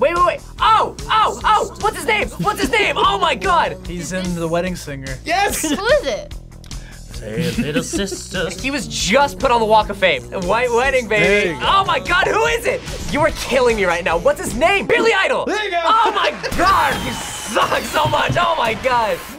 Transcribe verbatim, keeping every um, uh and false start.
Wait, wait, wait. Oh, oh, oh, what's his name? What's his name? Oh my God. He's in The Wedding Singer. Yes. Who is it? Say little sister. He was just put on the Walk of Fame. White Wedding, baby. Oh my God, who is it? You are killing me right now. What's his name? Billy Idol. There you go. Oh my God, you suck so much. Oh my God.